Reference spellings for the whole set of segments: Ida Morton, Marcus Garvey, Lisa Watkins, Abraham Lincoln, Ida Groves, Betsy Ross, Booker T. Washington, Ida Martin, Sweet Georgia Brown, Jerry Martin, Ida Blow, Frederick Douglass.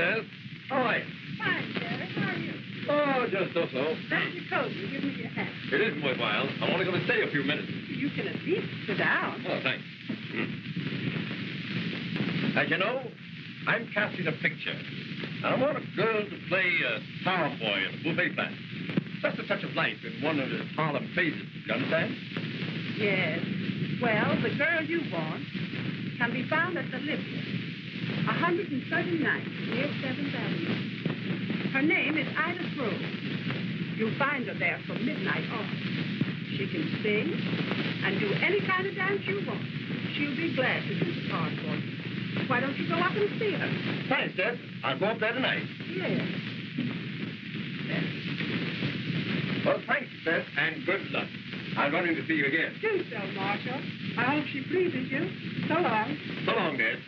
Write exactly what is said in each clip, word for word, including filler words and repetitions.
Liz. All right. Fine, Jerry. How are you? Oh, just so-so. That's your coat. You give me your hat. It isn't worthwhile. I'm only going to stay a few minutes. You can at least sit down. Oh, thanks. Hmm. As you know, I'm casting a picture. I want a girl to play a power boy in a buffet plan. Just a touch of life in one of the Harlem phases, you understand? Yes. Well, the girl you want can be found at the Libya, one thirty-ninth, near seventh Avenue. Her name is Ida Groves. You'll find her there from midnight on. She can sing and do any kind of dance you want. She'll be glad to do the part for you. Why don't you go up and see her? Thanks, Deb. I'll go up there tonight. Yes. Well, thanks, Beth, and good luck. I'll run in to see you again. Do so, Marshal. I hope she pleases you. So long. So long, Beth.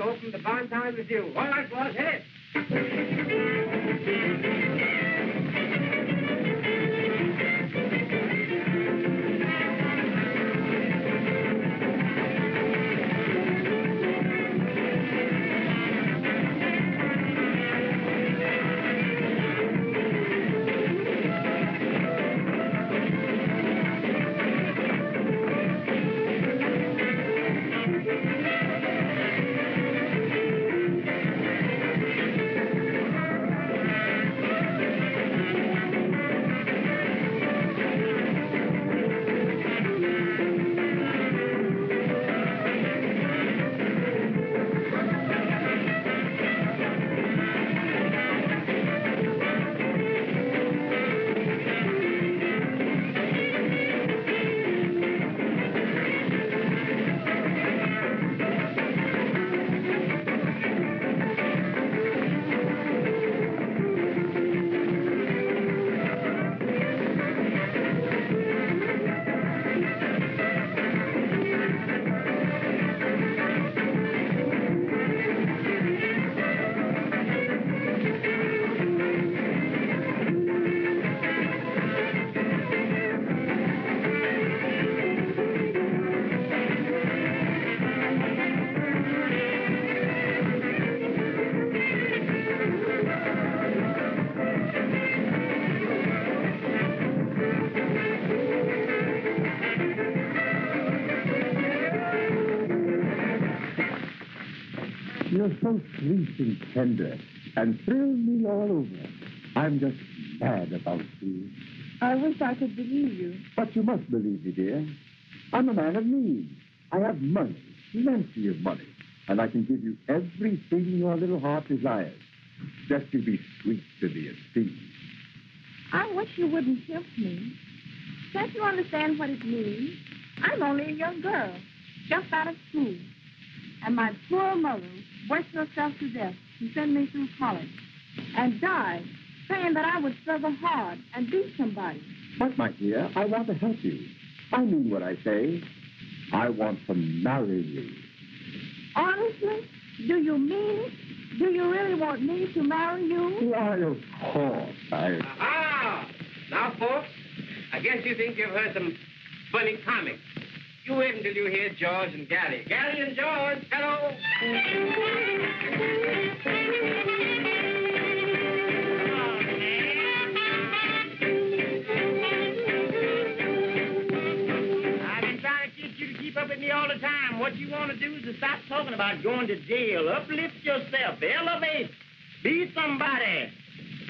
Open the barn down with you. All right, boss, hit it. You're so sweet and tender, and thrill me all over. I'm just mad about you. I wish I could believe you. But you must believe me, dear. I'm a man of need. I have money, plenty of money, and I can give you everything your little heart desires. Just you be sweet to me and see. I wish you wouldn't help me. Can't you understand what it means? I'm only a young girl, just out of school. And my poor mother worked herself to death to send me through college and died saying that I would struggle hard and be somebody. But, my dear, I want to help you. I mean what I say. I want to marry you. Honestly? Do you mean it? Do you really want me to marry you? Why, of course, I... Aha! Now, folks, I guess you think you've heard some funny comics. You wait until you hear George and Gally. Gally and George, hello. I've been trying to get you to keep up with me all the time. What you want to do is to stop talking about going to jail. Uplift yourself. Elevate. Be somebody.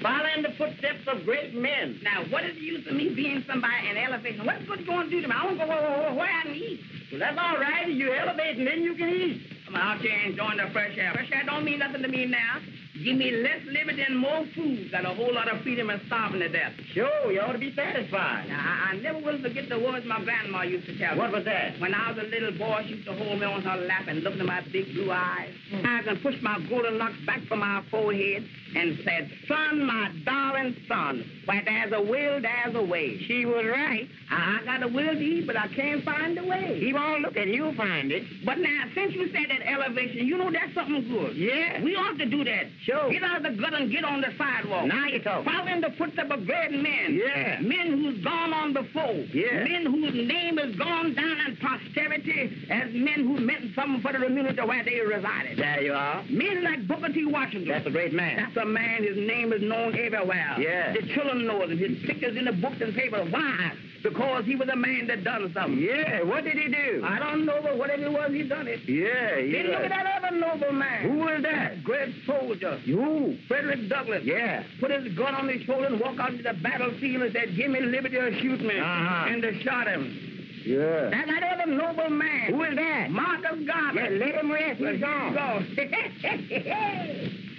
Follow in the footsteps of great men. Now, what is the use of me being somebody and elevating? What's good going to do to me? I want to go where I can eat. Well, that's all right. You elevate and then you can eat. I'm out here enjoying the fresh air. Fresh air don't mean nothing to me now. Give me less living and more food than a whole lot of freedom and starving to death. Sure, you ought to be satisfied. Now, I, I never will forget the words my grandma used to tell me. What was that? When I was a little boy, she used to hold me on her lap and look into my big blue eyes. Mm. I can push my golden locks back from my forehead and said, son, my darling son, where there's a will, there's a way. She was right. I, I got a will to eat, but I can't find a way. Keep on looking, you'll find it. But now, since you said that elevation, you know that's something good. Yeah. We ought to do that. Sure. Get out of the gutter and get on the sidewalk. Now you talk. Following the footsteps of great men. Yeah. Men who's gone on before. Yeah. Men whose name has gone down in posterity as men who meant something for the community where they resided. There you are. Men like Booker T. Washington. That's a great man. That's a man. His name is known everywhere. Yeah. The children know him. His pictures in the books and papers. Why? Because he was a man that done something. Yeah, what did he do? I don't know, but whatever it was, he done it. Yeah, yeah. Then look at that other noble man. Who was that? Great soldier. Who? Frederick Douglass. Yeah. Put his gun on his shoulder and walk out to the battlefield and said, give me liberty or shoot me. Uh-huh. And they shot him. Yeah. Now, that other noble man. Who is that? Marcus Garvey. Yeah, let him rest. He's gone. Go.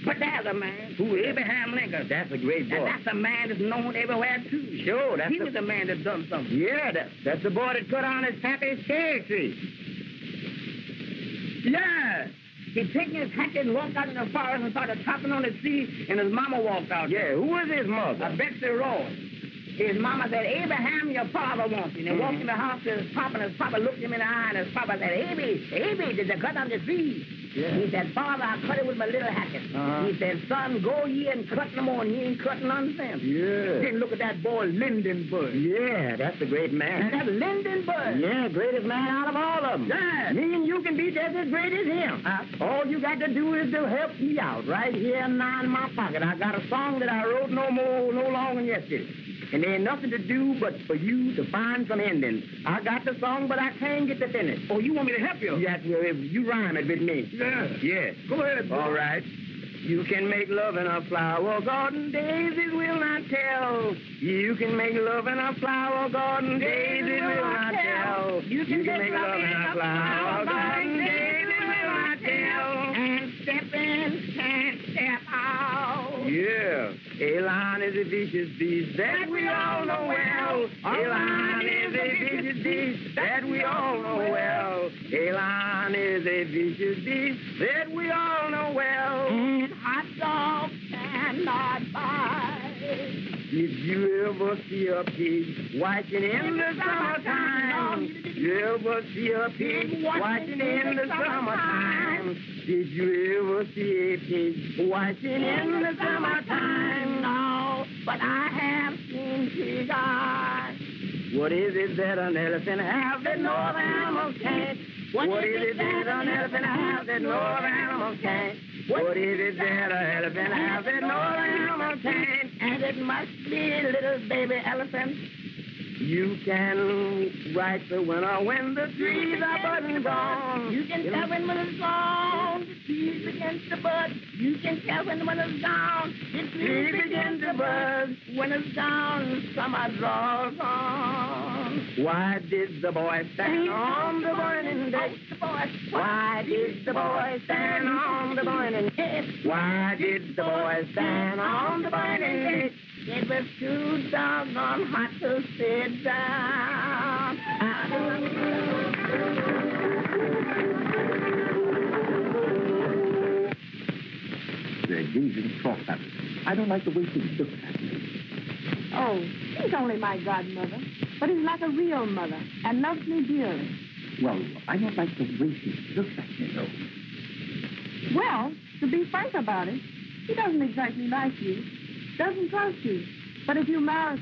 But there's a man. Who is? Abraham Lincoln. That's a great boy. And that's a man that's known everywhere, too. Sure, that's He the... was a man that done something. Yeah, that, that's the boy that cut on his pappy's cherry tree. Yeah. He taken his hatchet and walked out in the forest and started chopping on the tree, and his mama walked out. Yeah, who was his mother? Uh, Betsy Ross. His mama said, Abraham, your father wants you. And he walked in the house to his papa, and his papa looked him in the eye, and his papa said, Abe, Abe, did you cut on the tree? Yeah. He said, Father, I cut it with my little hatchet. Uh-huh. He said, son, go ye and cut them on. He ain't cutting on them. Yeah. Then look at that boy, Lindenburg. Yeah, that's a great man. And that Lindenburg. Yeah, greatest man out of all of them. Yeah. Me and you can be just as great as him. Uh, all you got to do is to help me out right here now in my pocket. I got a song that I wrote no more, no longer yesterday. And there ain't nothing to do but for you to find some ending. I got the song, but I can't get the finish. Oh, you want me to help you? Yes, well, if you rhyme it with me. Yeah. Yes. Go ahead, boy. All right. You can make love in a flower garden, daisies will not tell. You can make love in a flower garden, daisies will not tell. You can make love in a flower garden, daisies will not tell. And step in and step out. Yeah. Elan is a vicious beast that we all know well. Elan is a vicious beast that we all know well. Elan is a vicious beast that we all know well. And hot dogs cannot buy. If you ever see a pig watching in the summertime, you ever see a pig watching in the summertime, did you ever see a pig watching in the summertime? But I have seen pig eyes. What is it that an elephant have that no other animal can't? What, what is it that an elephant have that no other animal can't? What, what is it that an elephant have that no other animal can't? And it must be little baby elephant. You can write the winter when the trees are budding gone. You can tell when winter's gone, the trees begin to bud. You can tell when winter's gone, the trees begin to bud. Winter's gone, summer draws on. Why did the boy stand on the burning deck? Why did the boy stand on the burning deck? Why did the boy stand on the burning deck? It was too doggone hot to sit down. They're gazing talk at it. I don't like the way she looks at me. Oh, she's only my godmother, but is like a real mother and loves me dearly. Well, I don't like the way she looks at me, though. Well, to be frank about it, she doesn't exactly like you. Doesn't trust you. But if you marry... I've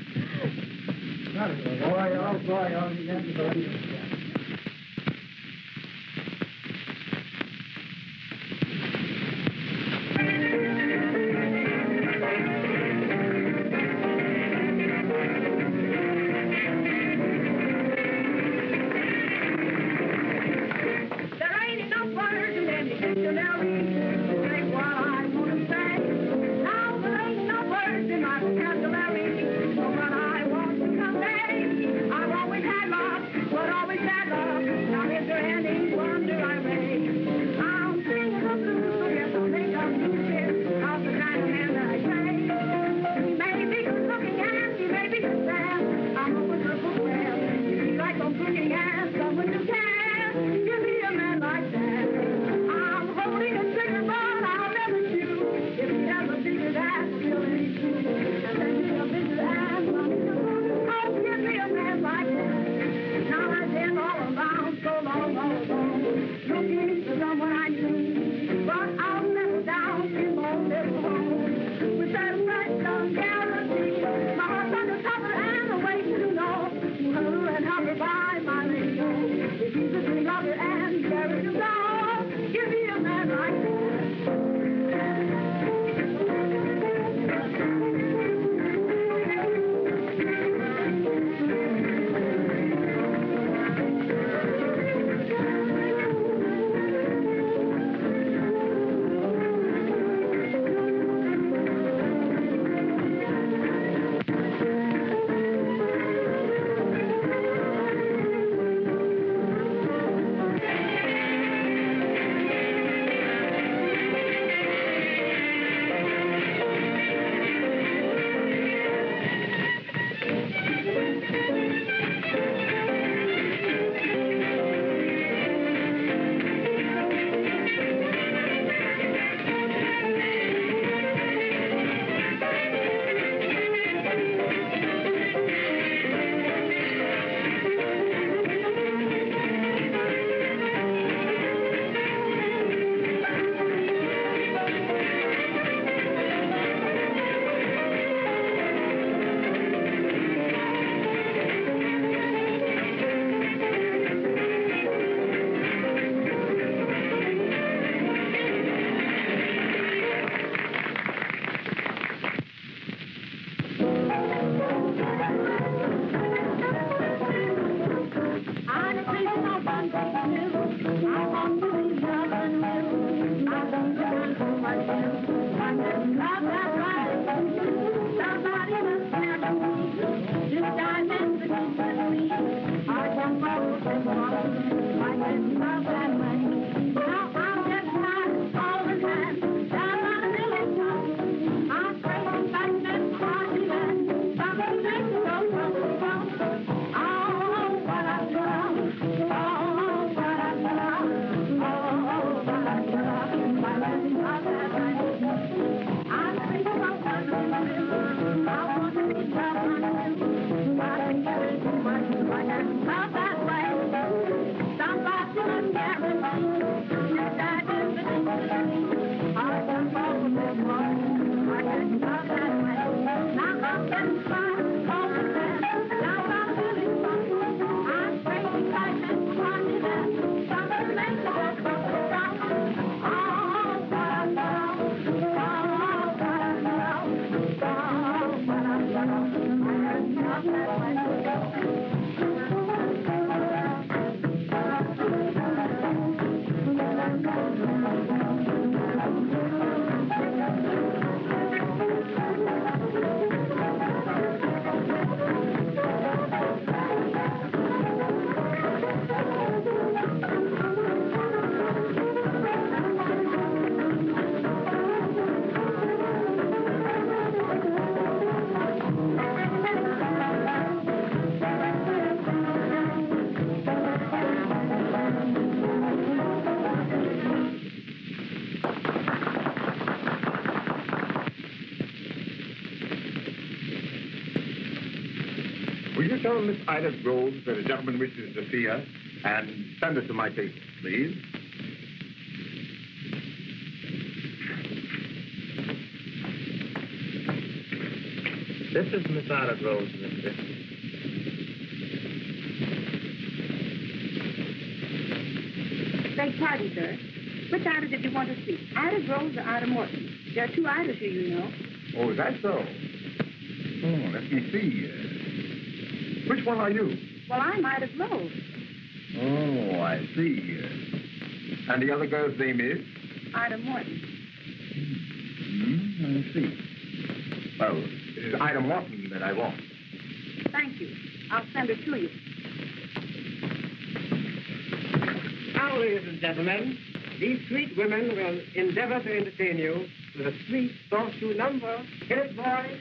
always had love, but always had love. Tell Miss Ida Groves that a gentleman wishes to see her, and send her to my table, please. This is Miss Ida Groves, mister. Beg pardon, sir. Which Ida did you want to see? Ida Groves or Ida Morton? There are two Idas here, you know. Oh, is that so? Oh, let me see. Which one are you? Well, I'm Ida Blow. Oh, I see. And the other girl's name is? Ida Morton. Mm-hmm. I see. Well, it is Ida Morton that I want. Thank you. I'll send her to you. Now, ladies and gentlemen, these sweet women will endeavor to entertain you with a sweet, soft-shoe number. Hit it, boys.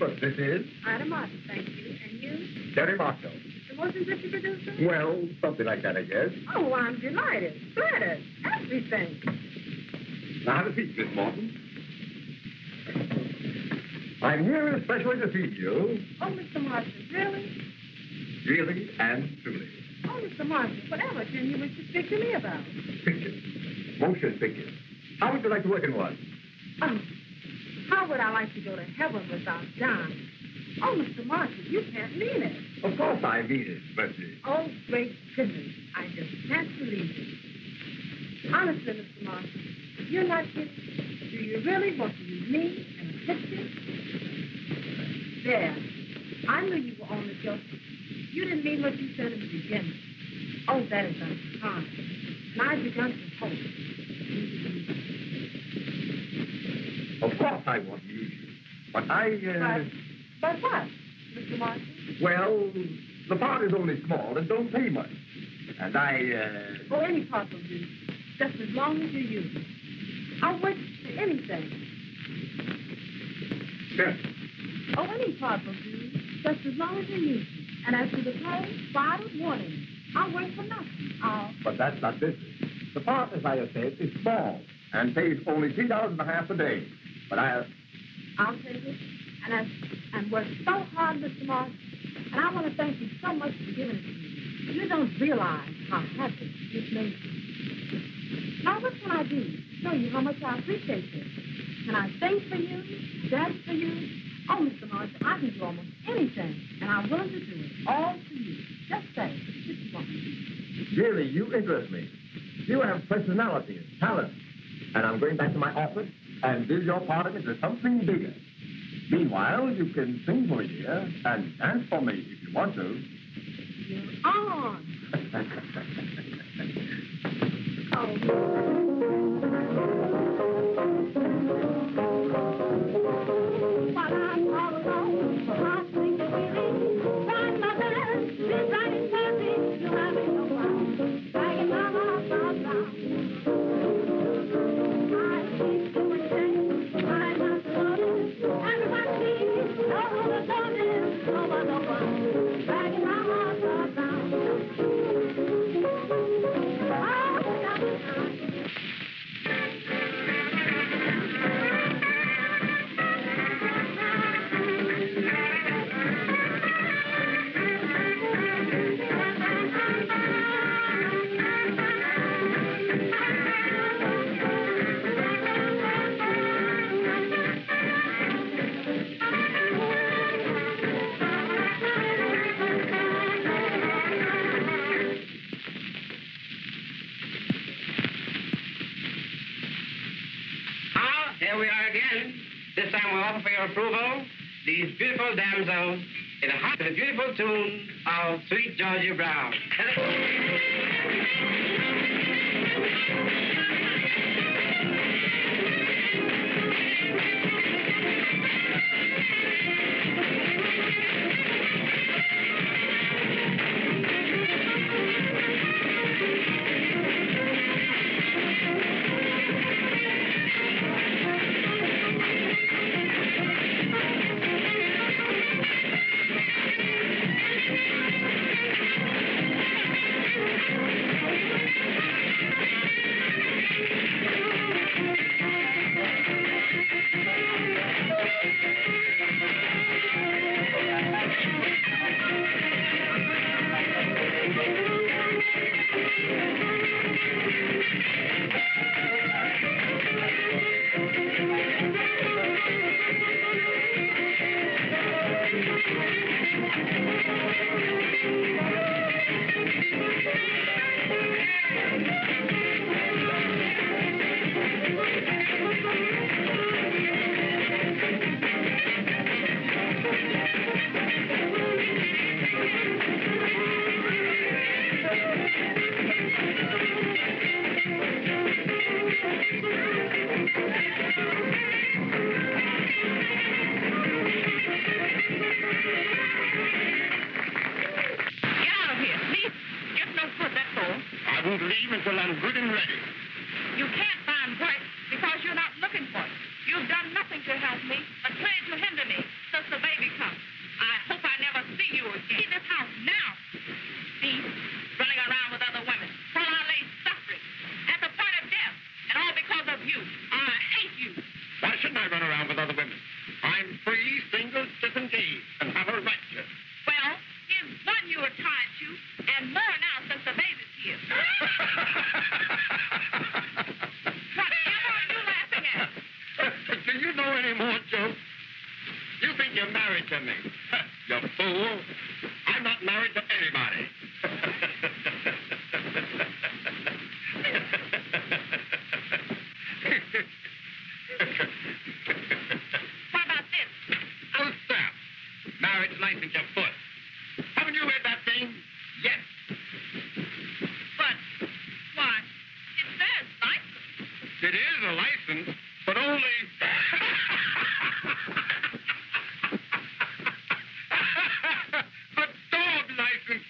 But this is? Ida Martin, thank you. And you? Jerry Martin. The most interesting producer? Well, something like that, I guess. Oh, I'm delighted. Flattered. Everything. Now, have a seat, Miss Morton. I'm here especially to see you. Oh, Mister Martin, really? Really and truly. Oh, Mister Martin, whatever did you wish to speak to me about? Pictures. Motion pictures. How would you like to work in one? Oh, how would I like to go to heaven without dying? Oh, Mister Martin, you can't mean it. Of course I mean it, Betsy. Oh, great goodness. I just can't believe it. Honestly, Mister Martin, if you're not kidding, do you really want to use me and a picture? There. I knew you were only joking. You didn't mean what you said in the beginning. Oh, that is unkind. And I've begun to hope. Of course I want to use you. But I, uh... But But what, Mister Martin? Well, the part is only small and don't pay much. And I, uh... Oh, any part will do, just as long as you use it. I'll wait for anything. Yes. Oh, any part will do, just as long as you use it. And as to the pay, bottle warning, I'll wait for nothing. I'll... But that's not business. The part, as I have said, is small and pays only three dollars and a half a day. But I... I'll take it. And I, and worked so hard, Mister Martin, and I want to thank you so much for giving it to me. You don't realize how happy this makes me. Now, what can I do to show you how much I appreciate this? Can I sing for you, dance for you? Oh, Mister Martin, I can do almost anything, and I'm willing to do it all for you. Just say, Mister Martin. Really, you interest me. You have personality and talent, and I'm going back to my office and build your part of it into something bigger. Meanwhile, you can sing for a year and dance for me if you want to. You're on. Oh. While I'm all alone, I think of really find my best. She's right in perfect, you have it no problem. Dragging my heart out loud. I keep doing things by myself. This time we'll offer for your approval these beautiful damsels in a hot and beautiful tune of Sweet Georgia Brown. Thank you. married to me. You fool. I'm not married to anybody. What about this? Oh, stop. Marriage license your foot. Haven't you read that thing? Yes. But, why? It says license. It is a license, but only... a dog license.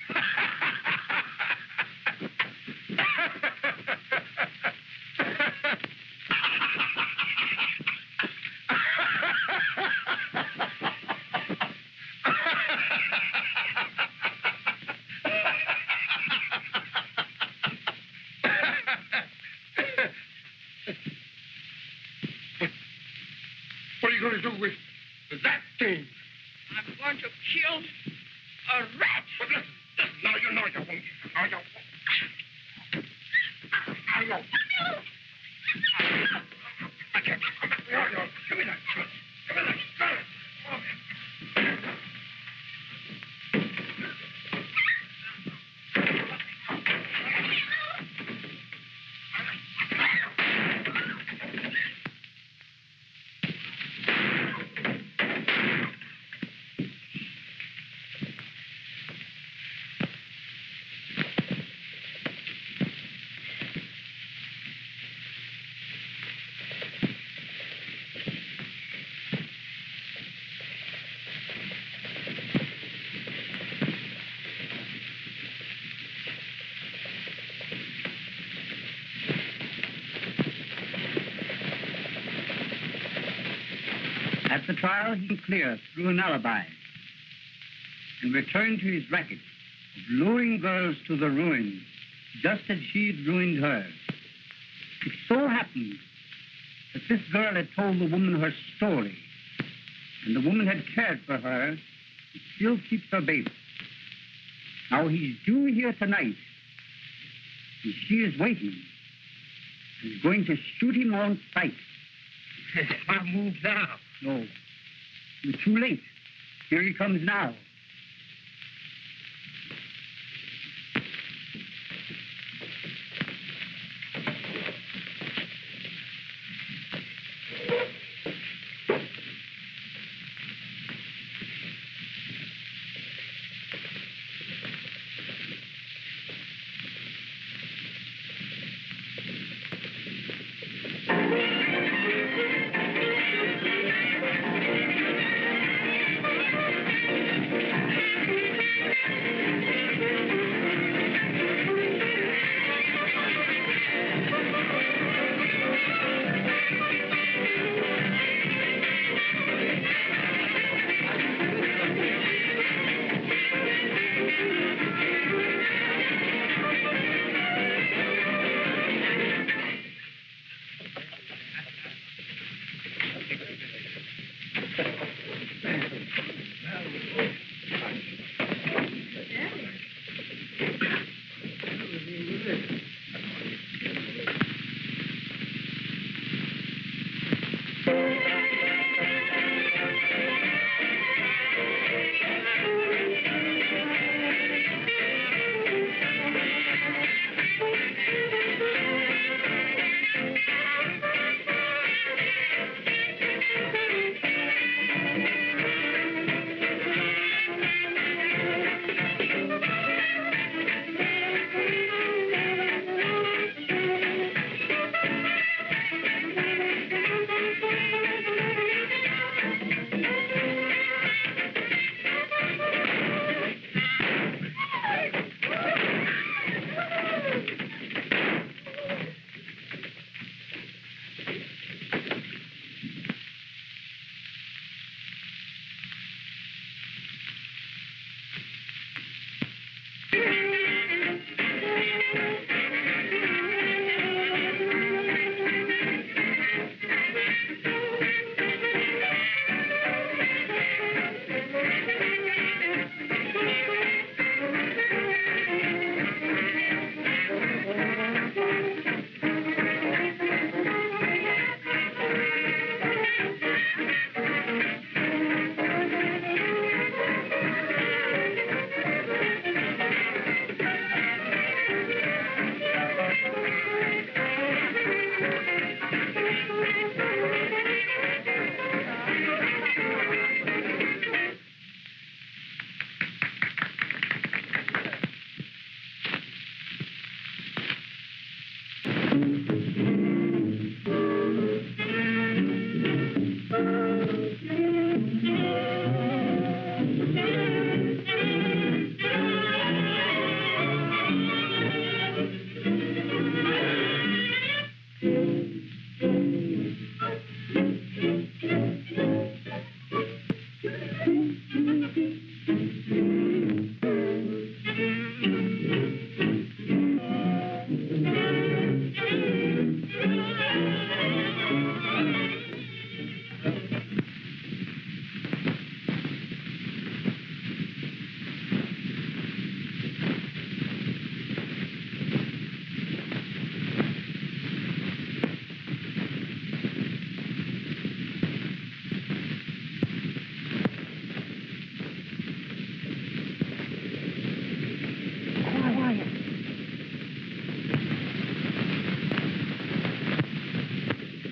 At the trial, he can clear through an alibi and return to his racket of luring girls to the ruin, just as she had ruined her. It so happened that this girl had told the woman her story, and the woman had cared for her and still keeps her baby. Now he's due here tonight, and she is waiting and is going to shoot him on sight. I'll move now. No, you're too late. Here he comes now.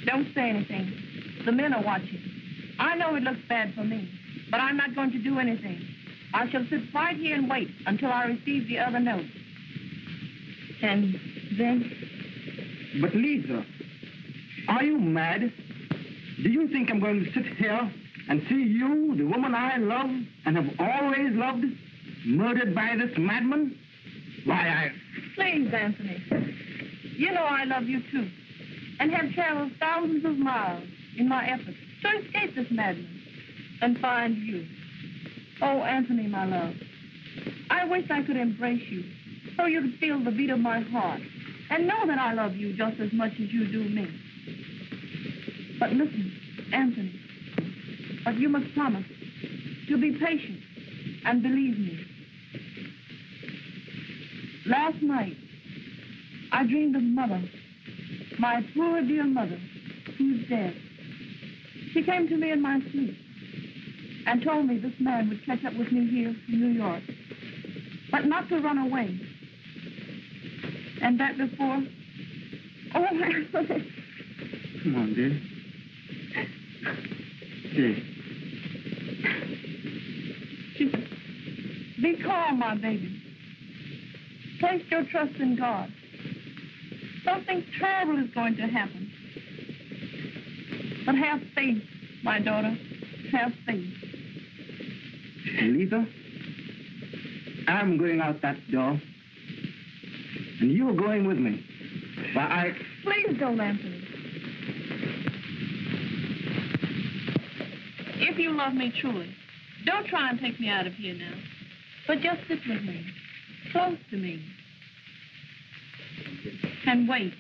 Don't say anything. The men are watching. I know it looks bad for me, but I'm not going to do anything. I shall sit right here and wait until I receive the other note. And then? But Lisa, are you mad? Do you think I'm going to sit here and see you, the woman I love and have always loved, murdered by this madman? Why, I... Please, Anthony. You know I love you, too, and have traveled thousands of miles in my efforts to escape this madman and find you. Oh, Anthony, my love, I wish I could embrace you so you could feel the beat of my heart and know that I love you just as much as you do me. But listen, Anthony, but you must promise to be patient and believe me. Last night, I dreamed of Mother, my poor dear mother, who's dead. She came to me in my sleep and told me this man would catch up with me here in New York, but not to run away. And that before... Oh, Anthony. Come on, dear. Dear. She said, be calm, my baby. Place your trust in God. Something terrible is going to happen. But have faith, my daughter. Have faith. Lisa, I'm going out that door. And you're going with me. But I... Please don't, Anthony. If you love me truly, don't try and take me out of here now. But just sit with me. Close to me. And wait.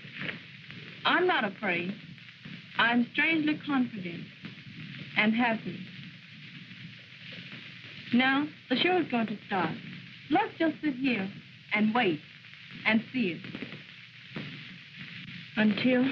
I'm not afraid. I'm strangely confident and happy. Now, the show is going to start. Let's just sit here and wait and see it. Until...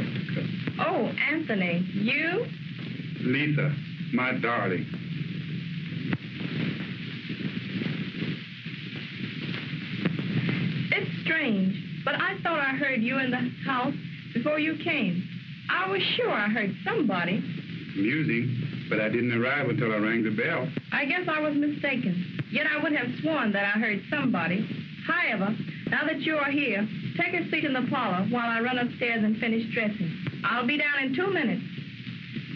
quick. Oh, Anthony, you? Lisa, my darling. It's strange, but I thought I heard you in the house before you came. I was sure I heard somebody. Amusing, but I didn't arrive until I rang the bell. I guess I was mistaken. Yet I would have sworn that I heard somebody. However, now that you are here, take a seat in the parlor while I run upstairs and finish dressing. I'll be down in two minutes.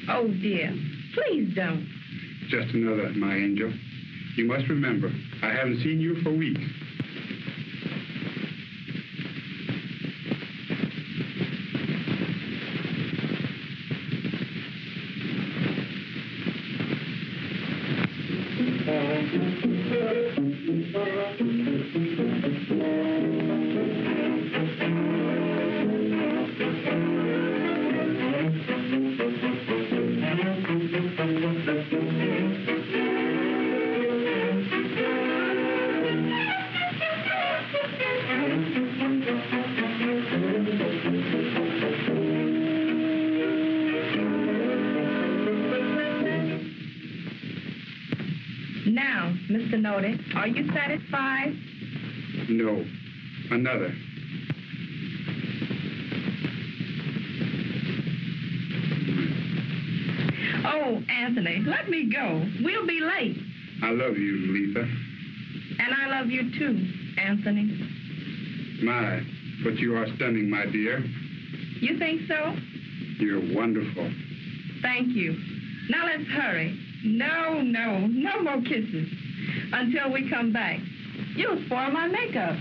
Oh, dear. Please don't. Just another, my angel. You must remember, I haven't seen you for weeks. Are you satisfied? No. Another. Oh, Anthony, let me go. We'll be late. I love you, Lisa. And I love you, too, Anthony. My, but you are stunning, my dear. You think so? You're wonderful. Thank you. Now let's hurry. No, no, no more kisses. Until we come back. You'll spoil my makeup.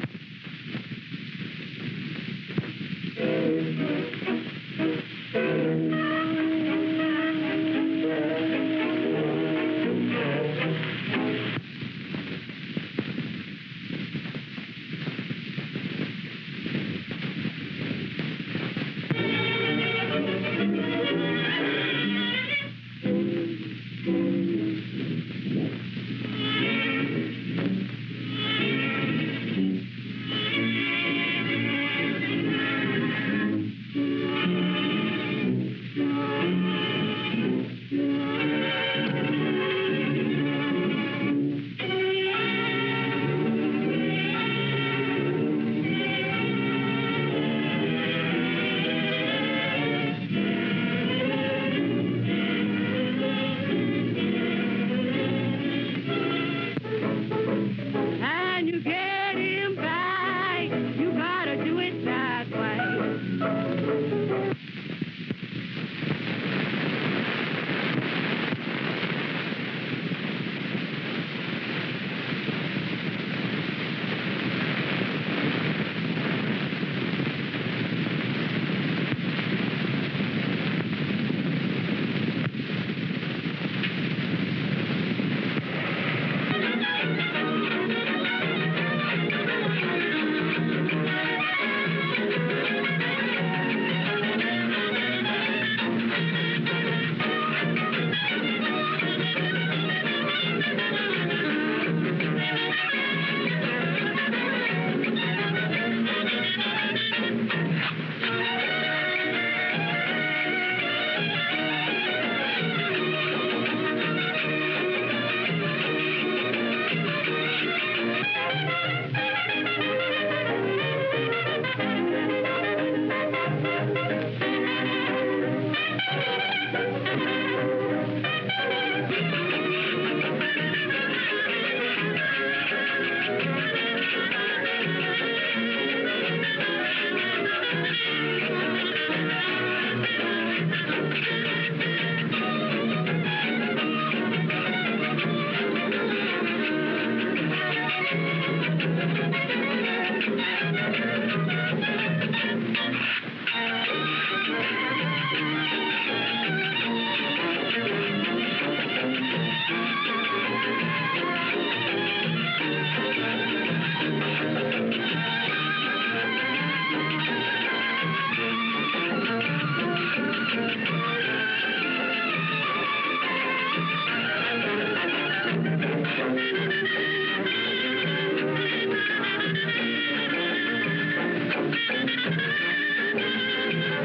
Thank you.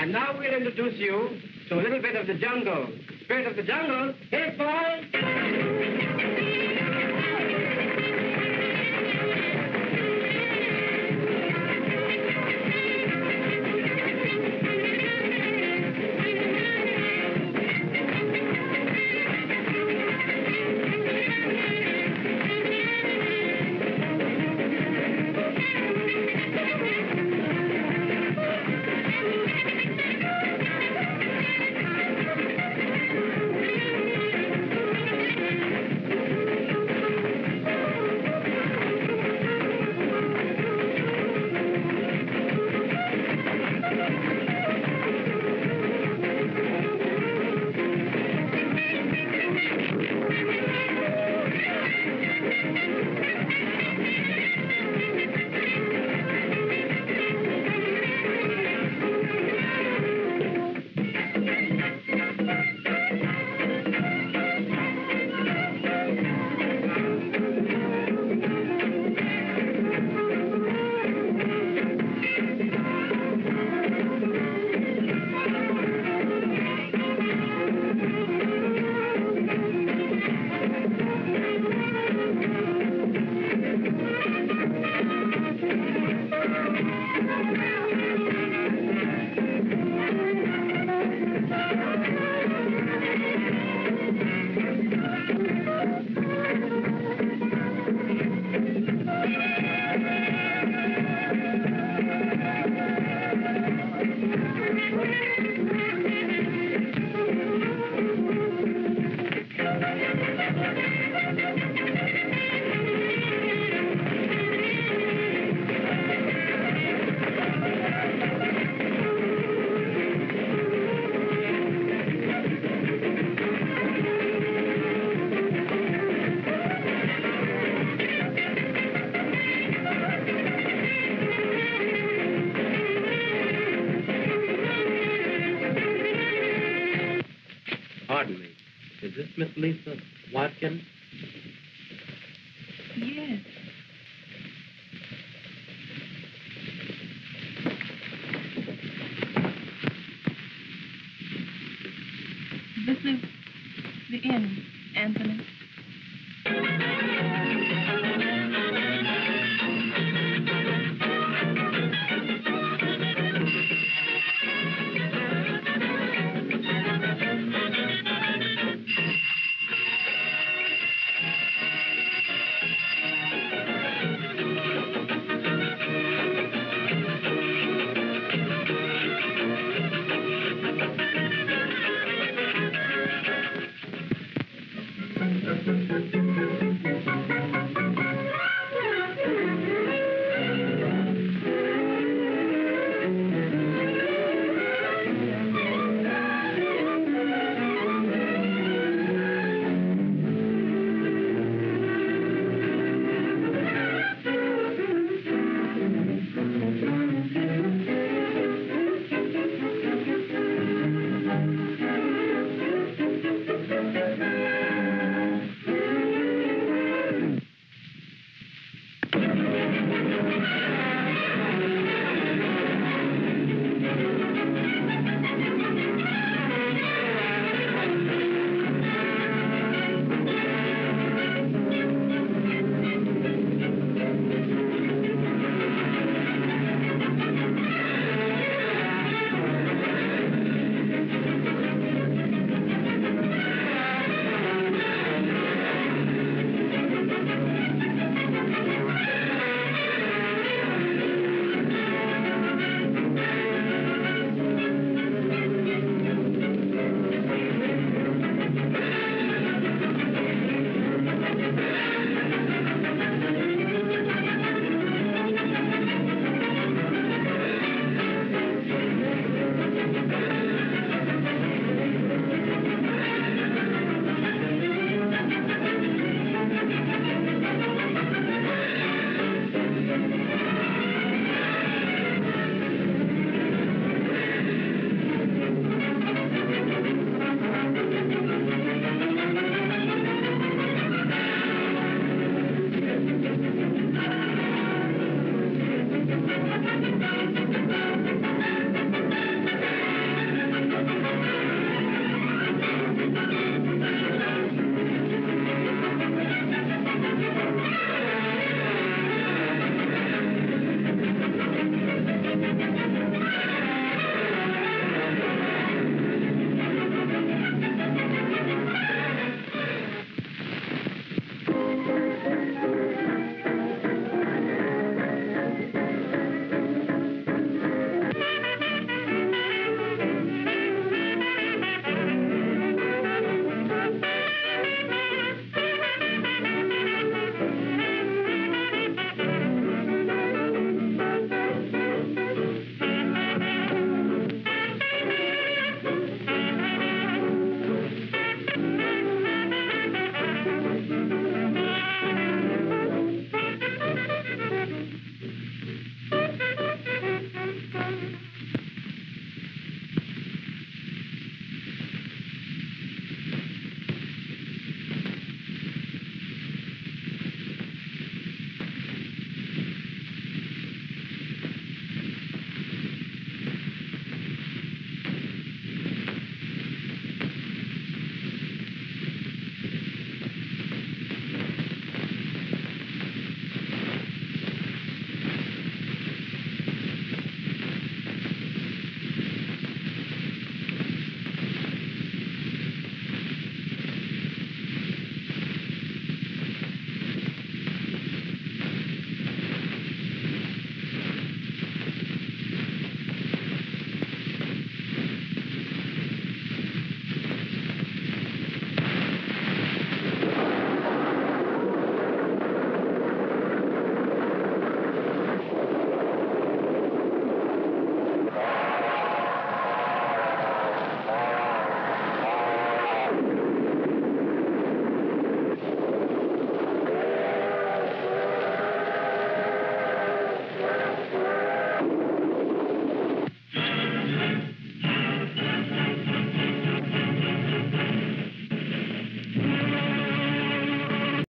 And now we'll introduce you to a little bit of the jungle. Spirit of the jungle, hey boys! Miss Lisa Watkins? Yes. This is the end, Anthony.